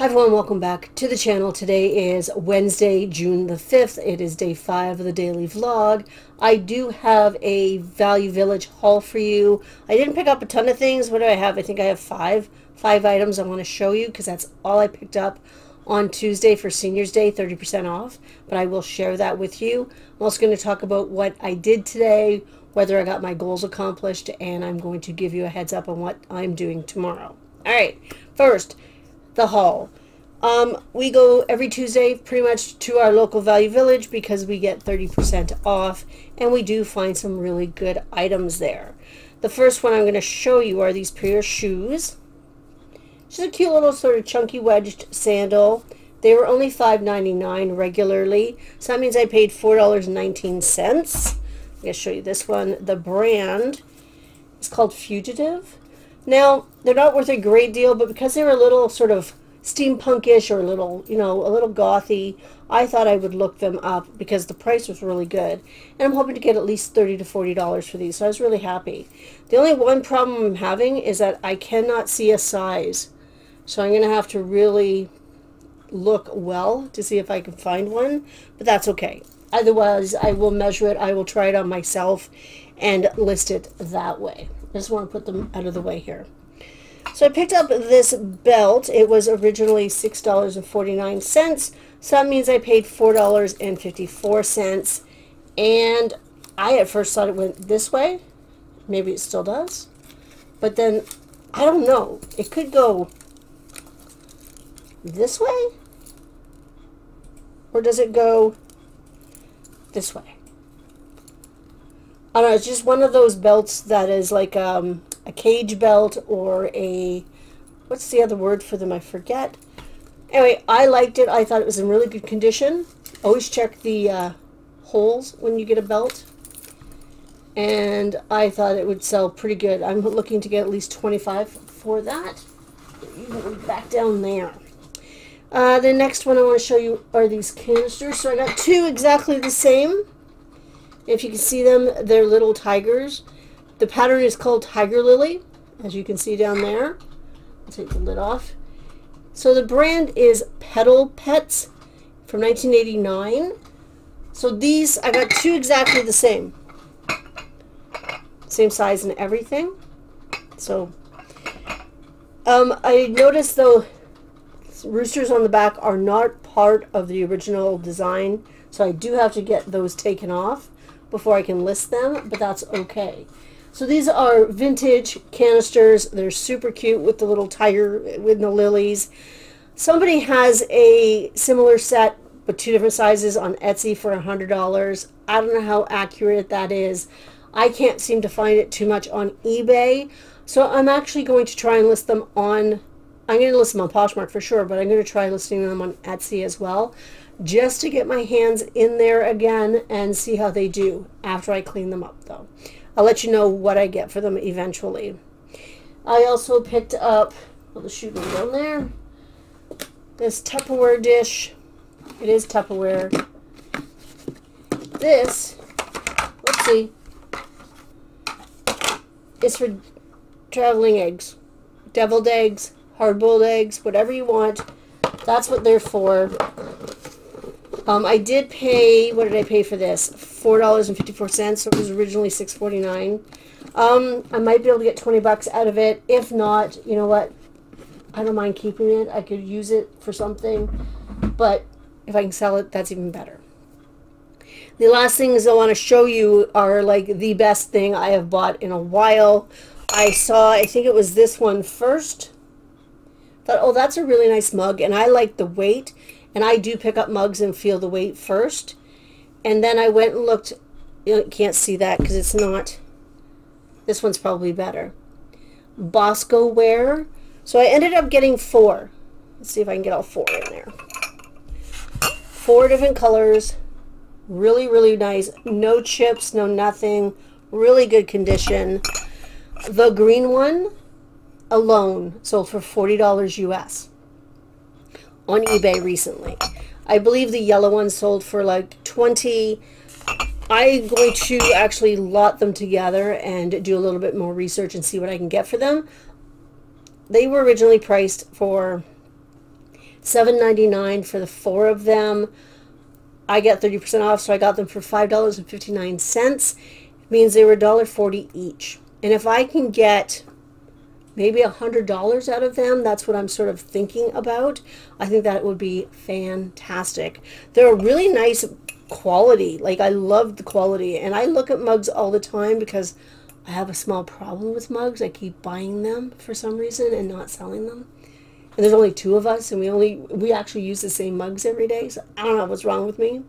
Hi everyone, welcome back to the channel. Today is Wednesday, June the 5th. It is day 5 of the daily vlog. I do have a Value Village haul for you. I didn't pick up a ton of things. What do I have? I think I have five items I want to show you because that's all I picked up on Tuesday for Seniors Day, 30% off, but I will share that with you. I'm also going to talk about what I did today, whether I got my goals accomplished, and I'm going to give you a heads up on what I'm doing tomorrow. All right, first, the haul. We go every Tuesday pretty much to our local Value Village because we get 30% off and we do find some really good items there. The first one I'm going to show you are these pair of shoes. Just a cute little sort of chunky wedged sandal. They were only $5.99 regularly, so that means I paid $4.19. I'm going to show you this one. The brand is called Fugitive. Now, they're not worth a great deal, but because they were a little sort of steampunkish or a little, you know, a little gothy, I thought I would look them up because the price was really good. And I'm hoping to get at least $30 to $40 for these, so I was really happy. The only one problem I'm having is that I cannot see a size. So I'm going to have to really look well to see if I can find one, but that's okay. Otherwise, I will measure it, I will try it on myself and list it that way. I just want to put them out of the way here. So I picked up this belt. It was originally $6.49, so that means I paid $4.54. And I at first thought it went this way. Maybe it still does. But then, I don't know. It could go this way? Or does it go this way? I don't know, it's just one of those belts that is like a cage belt or a, what's the other word for them? I forget. Anyway, I liked it. I thought it was in really good condition. Always check the holes when you get a belt. And I thought it would sell pretty good. I'm looking to get at least 25 for that. You can go back down there. The next one I want to show you are these canisters. So I got two exactly the same. If you can see them, they're little tigers. The pattern is called Tiger Lily, as you can see down there. I'll take the lid off. So the brand is Petal Pets from 1989. So these, I got two exactly the same. Same size and everything. So I noticed though, roosters on the back are not part of the original design. So I do have to get those taken off before I can list them, but that's okay. So these are vintage canisters. They're super cute with the little tiger, with the lilies. Somebody has a similar set, but two different sizes on Etsy for $100. I don't know how accurate that is. I can't seem to find it too much on eBay. So I'm actually going to try and list them on, I'm going to list them on Poshmark for sure, but I'm going to try listing them on Etsy as well, just to get my hands in there again and see how they do after I clean them up though. I'll let you know what I get for them eventually. I also picked up, well, the shoe goes down there, this Tupperware dish. It is Tupperware. This, let's see, is for traveling eggs. Deviled eggs, hard-boiled eggs, whatever you want. That's what they're for. I did pay, what did I pay for this? $4.54, so it was originally $6.49. I might be able to get 20 bucks out of it. If not, you know what? I don't mind keeping it. I could use it for something. But if I can sell it, that's even better. The last things I want to show you are like the best thing I have bought in a while. I saw, I think it was this one first. Thought, oh, that's a really nice mug, and I like the weight. And I do pick up mugs and feel the weight first. And then I went and looked. You can't see that because it's not. This one's probably better. Bosco wear. So I ended up getting four. Let's see if I can get all four in there. Four different colors. Really, really nice. No chips, no nothing. Really good condition. The green one alone sold for $40 US. On eBay recently. I believe the yellow one sold for like $20. I'm going to actually lot them together and do a little bit more research and see what I can get for them. They were originally priced for $7.99 for the four of them. I got 30% off, so I got them for $5.59. It means they were $1.40 each. And if I can get maybe $100 out of them, that's what I'm sort of thinking about. I think that would be fantastic. They're a really nice quality. Like, I love the quality. And I look at mugs all the time because I have a small problem with mugs. I keep buying them for some reason and not selling them. And there's only two of us, and we actually use the same mugs every day. So I don't know what's wrong with me.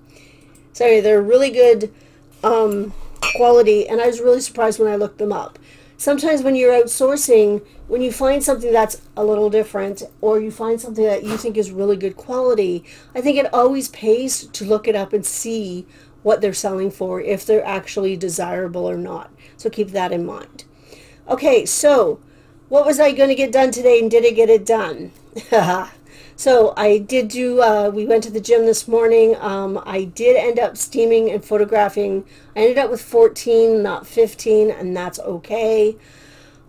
So anyway, they're really good quality, and I was really surprised when I looked them up. Sometimes when you're outsourcing, when you find something that's a little different, or you find something that you think is really good quality, I think it always pays to look it up and see what they're selling for, if they're actually desirable or not. So keep that in mind. Okay, so what was I going to get done today, and did I get it done? So I did do, we went to the gym this morning. I did end up steaming and photographing. I ended up with 14, not 15, and that's okay.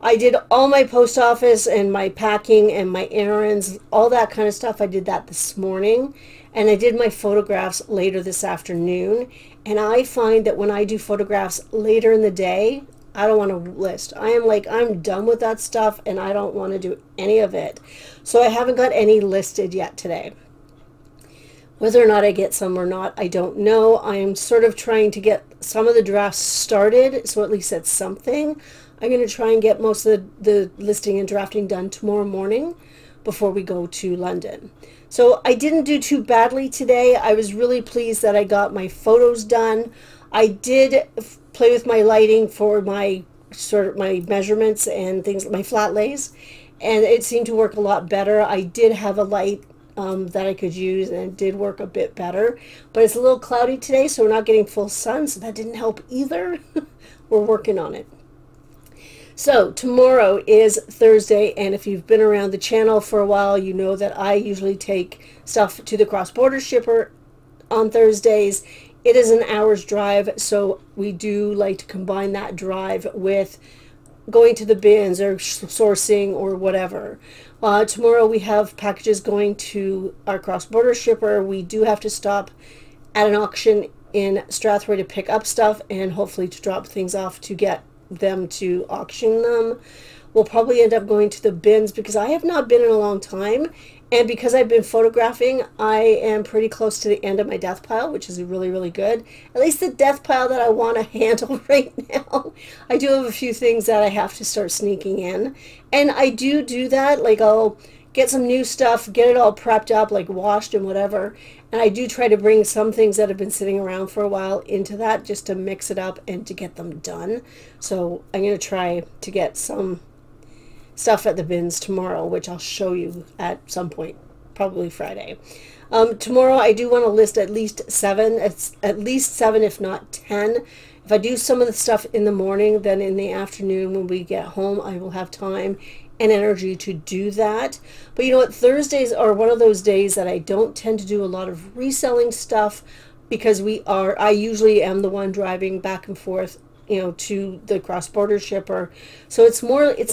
I did all my post office and my packing and my errands, all that kind of stuff. I did that this morning, and I did my photographs later this afternoon. And I find that when I do photographs later in the day, I don't want to list. I am like, I'm done with that stuff, and I don't want to do any of it. So I haven't got any listed yet today. Whether or not I get some or not, I don't know. I am sort of trying to get some of the drafts started, so at least that's something. I'm going to try and get most of the listing and drafting done tomorrow morning before we go to London. So I didn't do too badly today. I was really pleased that I got my photos done. I did play with my lighting for my sort of my measurements and things, my flat lays, and it seemed to work a lot better. I did have a light that I could use, and it did work a bit better, but it's a little cloudy today, so we're not getting full sun, so that didn't help either. We're working on it. So tomorrow is Thursday, and if you've been around the channel for a while, you know that I usually take stuff to the cross-border shipper on Thursdays. It is an hour's drive, so we do like to combine that drive with going to the bins or sourcing or whatever. Tomorrow we have packages going to our cross-border shipper. We do have to stop at an auction in Strathroy to pick up stuff and hopefully to drop things off to get them to auction them. We'll probably end up going to the bins because I have not been in a long time. And because I've been photographing, I am pretty close to the end of my death pile, which is really, really good. At least the death pile that I want to handle right now. I do have a few things that I have to start sneaking in. And I do that. Like, I'll get some new stuff, get it all prepped up, like washed and whatever. And I do try to bring some things that have been sitting around for a while into that just to mix it up and to get them done. So I'm going to try to get some stuff at the bins tomorrow, which I'll show you at some point, probably Friday. Tomorrow I do want to list at least 7. It's at least 7, if not 10. If I do some of the stuff in the morning, then in the afternoon when we get home, I will have time and energy to do that. But you know what? Thursdays are one of those days that I don't tend to do a lot of reselling stuff because I usually am the one driving back and forth, you know, to the cross-border shipper. So it's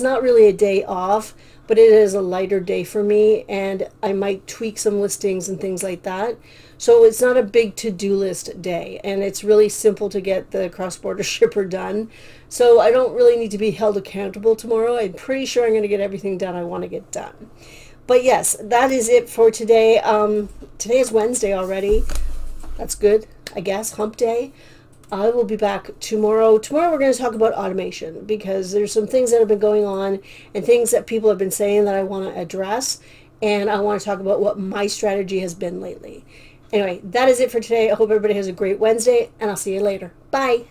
not really a day off, but it is a lighter day for me, and I might tweak some listings and things like that. So it's not a big to-do list day, and it's really simple to get the cross-border shipper done. So I don't really need to be held accountable tomorrow. I'm pretty sure I'm going to get everything done I want to get done. But yes, that is it for today. Today is Wednesday already. That's good, I guess, hump day. I will be back tomorrow. Tomorrow we're going to talk about automation because there's some things that have been going on and things that people have been saying that I want to address, and I want to talk about what my strategy has been lately. Anyway, that is it for today. I hope everybody has a great Wednesday, and I'll see you later. Bye.